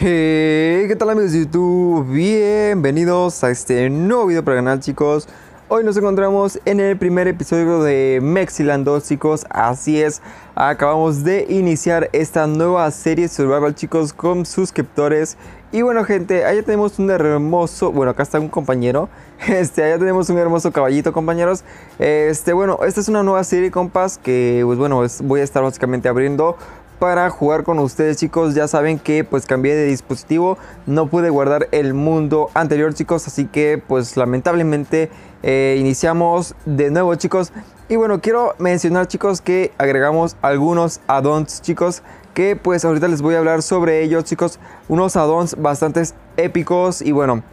Hey, ¿qué tal amigos de YouTube? Bienvenidos a este nuevo video para el canal, chicos. Hoy nos encontramos en el primer episodio de Mexiland 2, chicos. Así es, acabamos de iniciar esta nueva serie Survival, chicos, con suscriptores. Y bueno, gente, allá tenemos un hermoso... Bueno, acá está un compañero. Allá tenemos un hermoso caballito, compañeros. Bueno, esta es una nueva serie, compas, que, pues bueno, voy a estar básicamente abriendo para jugar con ustedes, chicos. Ya saben que pues cambié de dispositivo, no pude guardar el mundo anterior, chicos, así que pues lamentablemente iniciamos de nuevo, chicos. Y bueno, quiero mencionar, chicos, que agregamos algunos add-ons, chicos, que pues ahorita les voy a hablar sobre ellos, chicos. Unos add-ons bastante épicos. Y bueno,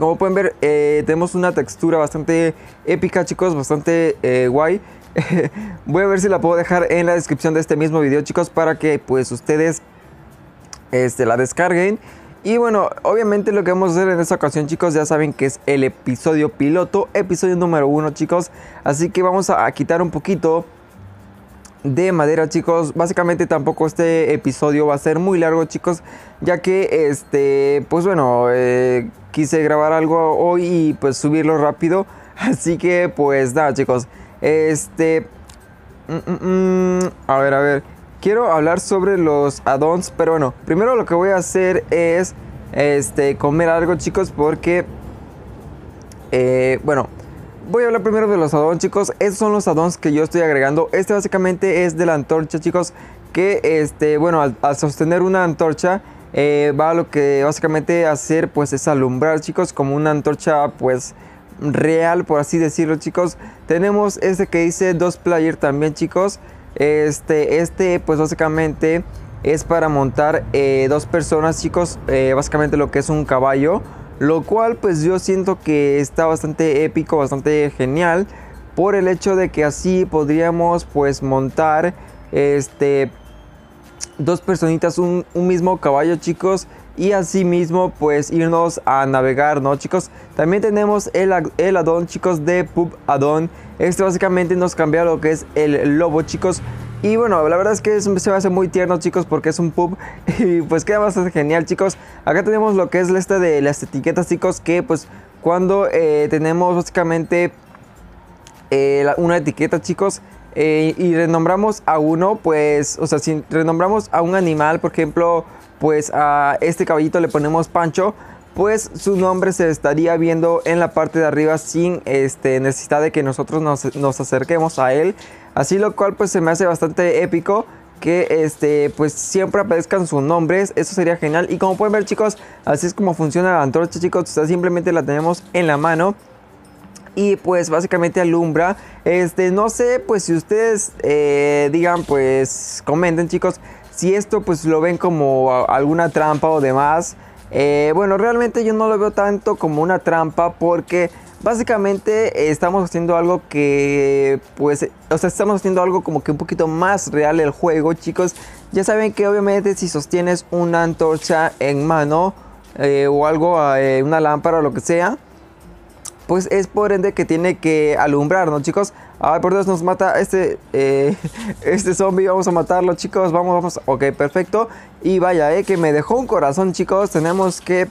como pueden ver, tenemos una textura bastante épica, chicos, bastante guay. Voy a ver si la puedo dejar en la descripción de este mismo video, chicos, para que pues ustedes la descarguen. Y bueno, obviamente lo que vamos a hacer en esta ocasión, chicos, ya saben que es el episodio piloto, episodio número 1, chicos. Así que vamos a quitar un poquito de madera, chicos. Básicamente tampoco este episodio va a ser muy largo, chicos, ya que pues bueno, quise grabar algo hoy y pues subirlo rápido. Así que pues nada, chicos. A ver, quiero hablar sobre los add-ons, pero bueno, primero lo que voy a hacer es comer algo, chicos, porque bueno, voy a hablar primero de los add-ons, chicos. Estos son los add-ons que yo estoy agregando. Este básicamente es de la antorcha, chicos, que bueno, al sostener una antorcha va a lo que básicamente hacer pues es alumbrar, chicos, como una antorcha pues real, por así decirlo, chicos. Tenemos este que dice 2 player también, chicos. Pues básicamente es para montar 2 personas, chicos, básicamente lo que es un caballo, lo cual pues yo siento que está bastante épico, bastante genial, por el hecho de que así podríamos pues montar 2 personitas un mismo caballo, chicos, y así mismo pues irnos a navegar, ¿no, chicos? También tenemos el add-on, chicos, de Pub Add-on. Básicamente nos cambia lo que es el lobo, chicos. Y bueno, la verdad es que se me hace muy tierno, chicos, porque es un pub y pues queda bastante genial, chicos. Acá tenemos lo que es esta de las etiquetas, chicos, que pues cuando tenemos básicamente una etiqueta, chicos, y renombramos a uno, pues, o sea, si renombramos a un animal, por ejemplo, pues a este caballito le ponemos Pancho, pues su nombre se estaría viendo en la parte de arriba sin necesidad de que nosotros nos acerquemos a él. Así lo cual pues se me hace bastante épico que pues siempre aparezcan sus nombres. Eso sería genial. Y como pueden ver, chicos, así es como funciona la antorcha, chicos. O sea, simplemente la tenemos en la mano y pues básicamente alumbra. No sé pues si ustedes digan, pues comenten, chicos, si esto pues lo ven como alguna trampa o demás. Bueno, realmente yo no lo veo tanto como una trampa, porque básicamente estamos haciendo algo que pues, o sea, estamos haciendo algo como que un poquito más real el juego, chicos. Ya saben que obviamente si sostienes una antorcha en mano o algo, una lámpara o lo que sea, pues es por ende que tiene que alumbrar, ¿no, chicos? Ay, por Dios, nos mata este zombie. Vamos a matarlo, chicos. Vamos. Ok, perfecto. Y vaya, que me dejó un corazón, chicos. Tenemos que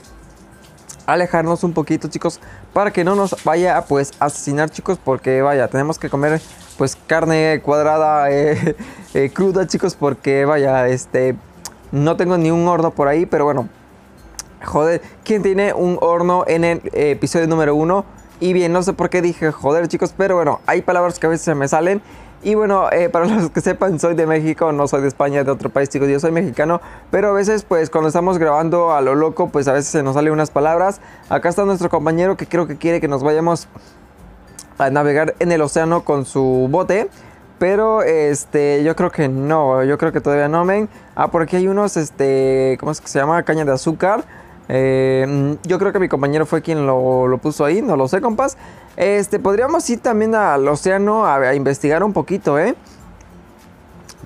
alejarnos un poquito, chicos, para que no nos vaya, pues, a asesinar, chicos. Porque, vaya, tenemos que comer, pues, carne cuadrada cruda, chicos. Porque, vaya, no tengo ni un horno por ahí, pero bueno. Joder, ¿quién tiene un horno en el episodio número 1? Y bien, no sé por qué dije joder, chicos, pero bueno, hay palabras que a veces se me salen. Y bueno, para los que sepan, soy de México, no soy de España, de otro país, chicos, yo soy mexicano. Pero a veces, pues, cuando estamos grabando a lo loco, pues a veces se nos salen unas palabras. Acá está nuestro compañero que creo que quiere que nos vayamos a navegar en el océano con su bote. Pero, yo creo que no, yo creo que todavía no, men. Ah, por aquí hay unos, ¿cómo es que se llama? Caña de azúcar. Yo creo que mi compañero fue quien lo puso ahí, no lo sé, compas. Podríamos ir también al océano a investigar un poquito,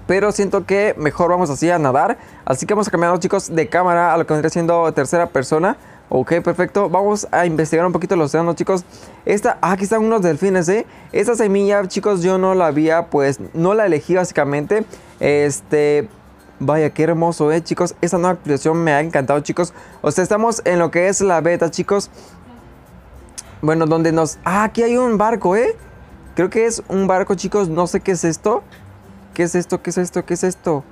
pero siento que mejor vamos así a nadar. Así que vamos a cambiar, chicos, de cámara a lo que vendría siendo tercera persona. Ok, perfecto. Vamos a investigar un poquito el océano, chicos. Aquí están unos delfines, Esta semilla, chicos, yo no la había, pues, no la elegí básicamente. Vaya, qué hermoso, chicos. Esta nueva actualización me ha encantado, chicos. O sea, estamos en lo que es la beta, chicos. Bueno, donde nos... Ah, aquí hay un barco, Creo que es un barco, chicos. No sé qué es esto. ¿Qué es esto? ¿Qué es esto? ¿Qué es esto?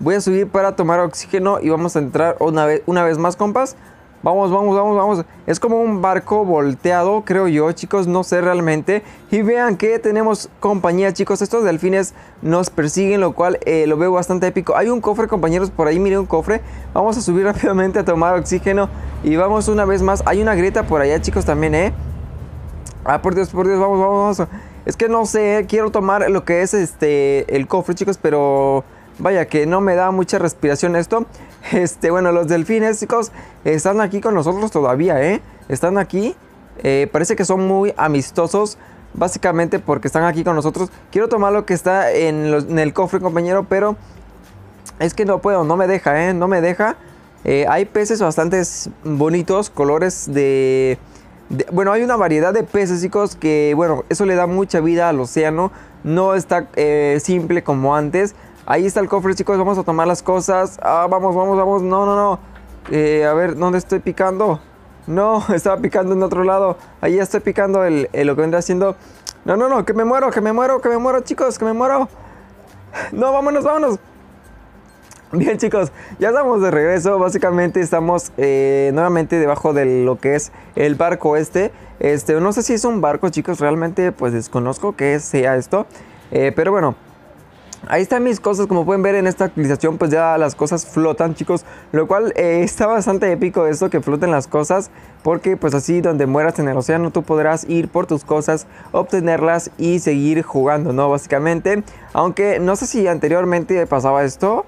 Voy a subir para tomar oxígeno y vamos a entrar una vez más, compas. Vamos, vamos, vamos, vamos. Es como un barco volteado, creo yo, chicos. No sé realmente. Y vean que tenemos compañía, chicos. Estos delfines nos persiguen, lo cual lo veo bastante épico. Hay un cofre, compañeros, por ahí. Miren, un cofre. Vamos a subir rápidamente a tomar oxígeno. Y vamos una vez más. Hay una grieta por allá, chicos, también, Ah, por Dios, vamos, vamos, vamos. Es que no sé, quiero tomar lo que es el cofre, chicos, pero... Vaya que no me da mucha respiración esto. Bueno, los delfines, chicos, están aquí con nosotros todavía, Están aquí. Parece que son muy amistosos, básicamente porque están aquí con nosotros. Quiero tomar lo que está en el cofre, compañero, pero es que no puedo, no me deja, No me deja. Hay peces bastante bonitos, colores de... Bueno, hay una variedad de peces, chicos, que, bueno, eso le da mucha vida al océano. No está simple como antes. Ahí está el cofre, chicos. Vamos a tomar las cosas. Ah, vamos, vamos, vamos. No, no, no. A ver, ¿dónde estoy picando? No, estaba picando en otro lado. Ahí estoy picando lo que vendrá haciendo. No, no, no. Que me muero, que me muero, que me muero, chicos. Que me muero. No, vámonos, vámonos. Bien, chicos. Ya estamos de regreso. Básicamente estamos nuevamente debajo de lo que es el barco este. No sé si es un barco, chicos. Realmente, pues, desconozco qué sea esto. Pero bueno. Ahí están mis cosas, como pueden ver en esta actualización, pues ya las cosas flotan, chicos. Lo cual está bastante épico esto, que floten las cosas. Porque pues así donde mueras en el océano tú podrás ir por tus cosas, obtenerlas y seguir jugando, ¿no? Básicamente, aunque no sé si anteriormente pasaba esto.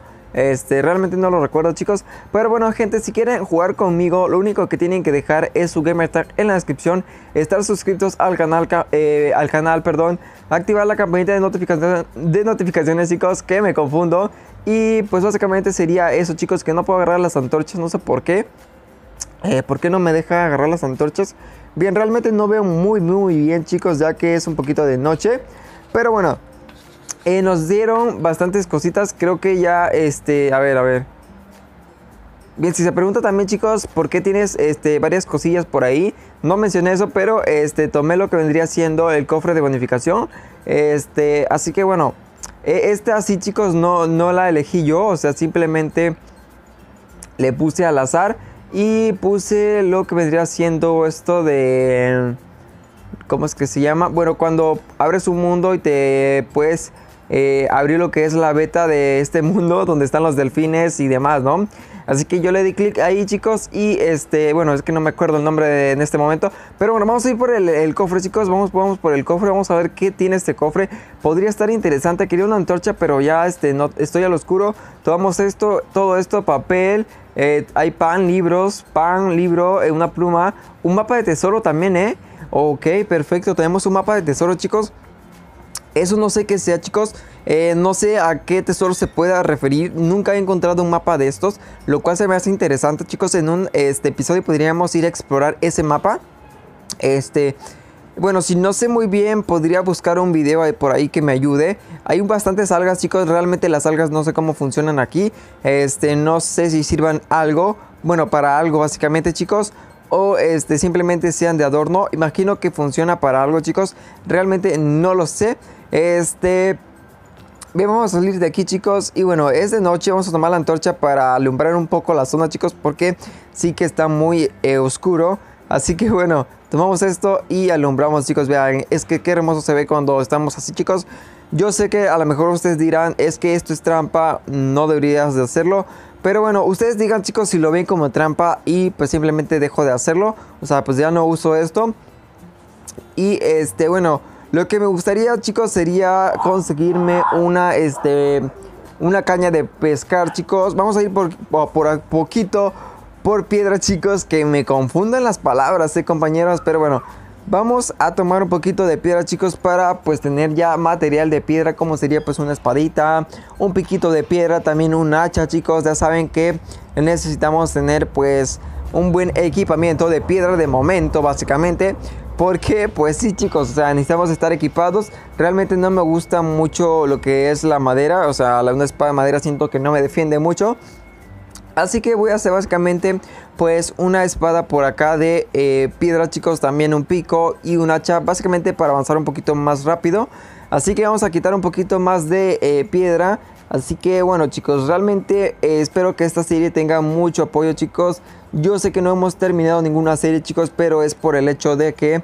Realmente no lo recuerdo, chicos. Pero bueno, gente, si quieren jugar conmigo, lo único que tienen que dejar es su gamertag en la descripción, estar suscritos al canal, perdón, activar la campanita de notificaciones, chicos, que me confundo. Y pues básicamente sería eso, chicos, que no puedo agarrar las antorchas, no sé por qué no me deja agarrar las antorchas. Bien, realmente no veo muy bien, chicos, ya que es un poquito de noche. Pero bueno, nos dieron bastantes cositas. Creo que ya, a ver. Bien, si se pregunta también, chicos, ¿por qué tienes varias cosillas por ahí? No mencioné eso, pero tomé lo que vendría siendo el cofre de bonificación. Así que bueno, así, chicos, no la elegí yo. O sea, simplemente le puse al azar y puse lo que vendría siendo esto de... ¿Cómo es que se llama? Bueno, cuando abres un mundo y te puedes abrir lo que es la beta de este mundo donde están los delfines y demás, ¿no? Así que yo le di clic ahí, chicos, y bueno, es que no me acuerdo el nombre en este momento. Pero bueno, vamos a ir por el cofre, chicos. Vamos por el cofre, vamos a ver qué tiene este cofre. Podría estar interesante. Quería una antorcha, pero ya no, estoy al oscuro. Tomamos esto, todo esto, papel, hay pan, libros, una pluma, un mapa de tesoro también, Ok, perfecto, tenemos un mapa de tesoro, chicos. Eso no sé qué sea, chicos. No sé a qué tesoro se pueda referir. Nunca he encontrado un mapa de estos, lo cual se me hace interesante, chicos. En un episodio podríamos ir a explorar ese mapa. Bueno, si no sé muy bien, podría buscar un video por ahí que me ayude. Hay bastantes algas, chicos. Realmente las algas no sé cómo funcionan aquí. No sé si sirvan algo. Bueno, para algo básicamente, chicos. O simplemente sean de adorno. Imagino que funciona para algo, chicos. Realmente no lo sé. Bien, vamos a salir de aquí, chicos. Y bueno, es de noche. Vamos a tomar la antorcha para alumbrar un poco la zona, chicos, porque sí que está muy oscuro. Así que bueno, tomamos esto y alumbramos, chicos. Vean, es que qué hermoso se ve cuando estamos así, chicos. Yo sé que a lo mejor ustedes dirán, es que esto es trampa, no deberías de hacerlo. Pero bueno, ustedes digan, chicos, si lo ven como trampa y pues simplemente dejo de hacerlo. O sea, pues ya no uso esto. Y bueno, lo que me gustaría, chicos, sería conseguirme una caña de pescar, chicos. Vamos a ir por poquito por piedra, chicos, que me confundan las palabras, compañeros. Pero bueno, vamos a tomar un poquito de piedra, chicos, para pues tener ya material de piedra, como sería pues una espadita, un piquito de piedra, también un hacha, chicos. Ya saben que necesitamos tener pues un buen equipamiento de piedra de momento, básicamente. Porque pues sí, chicos, o sea, necesitamos estar equipados. Realmente no me gusta mucho lo que es la madera, o sea, una espada de madera siento que no me defiende mucho. Así que voy a hacer básicamente pues una espada por acá de piedra, chicos. También un pico y un hacha, básicamente para avanzar un poquito más rápido. Así que vamos a quitar un poquito más de piedra. Así que bueno, chicos, realmente espero que esta serie tenga mucho apoyo, chicos. Yo sé que no hemos terminado ninguna serie, chicos, pero es por el hecho de que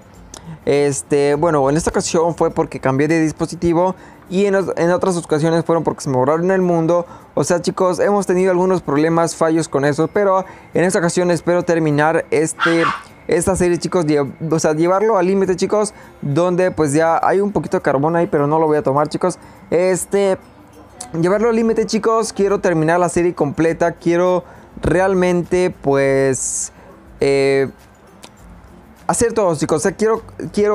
bueno, en esta ocasión fue porque cambié de dispositivo y en otras ocasiones fueron porque se me borraron el mundo. O sea, chicos, hemos tenido algunos problemas, fallos con eso, pero en esta ocasión espero terminar esta serie, chicos, o sea, llevarlo al límite, chicos, donde pues ya hay un poquito de carbón ahí, pero no lo voy a tomar, chicos. Llevarlo al límite, chicos, quiero terminar la serie completa, quiero realmente pues hacer todo, chicos, o sea, quiero,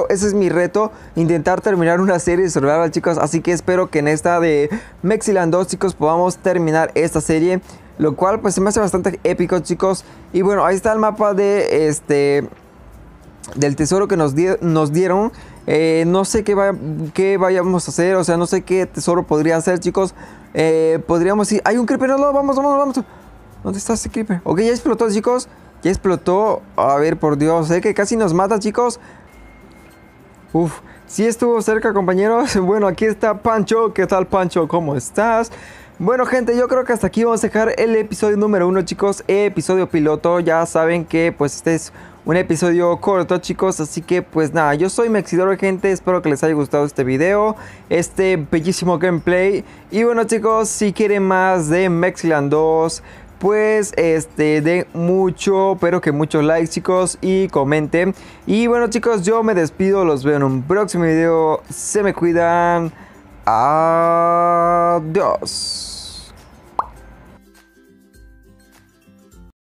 ese es mi reto, intentar terminar una serie de survival, chicos. Así que espero que en esta de Mexiland 2, chicos, podamos terminar esta serie, lo cual pues se me hace bastante épico, chicos. Y bueno, ahí está el mapa de del tesoro que nos dieron. No sé qué vayamos a hacer, o sea, no sé qué tesoro podría hacer, chicos. Podríamos ir, hay un creeper, no, vamos. ¿Dónde está ese creeper? Ok, ya explotó, chicos. Ya explotó. A ver, por Dios, que casi nos mata, chicos. Uf, sí estuvo cerca, compañeros. Bueno, aquí está Pancho. ¿Qué tal, Pancho? ¿Cómo estás? Bueno, gente, yo creo que hasta aquí vamos a dejar el episodio número 1, chicos. Episodio piloto. Ya saben que pues este es un episodio corto, chicos. Así que pues nada, yo soy Mexidor, gente. Espero que les haya gustado este video, este bellísimo gameplay. Y bueno, chicos, si quieren más de Mexiland 2, pues den mucho, pero que muchos likes, chicos, y comenten. Y bueno, chicos, yo me despido. Los veo en un próximo video. Se me cuidan. Adiós.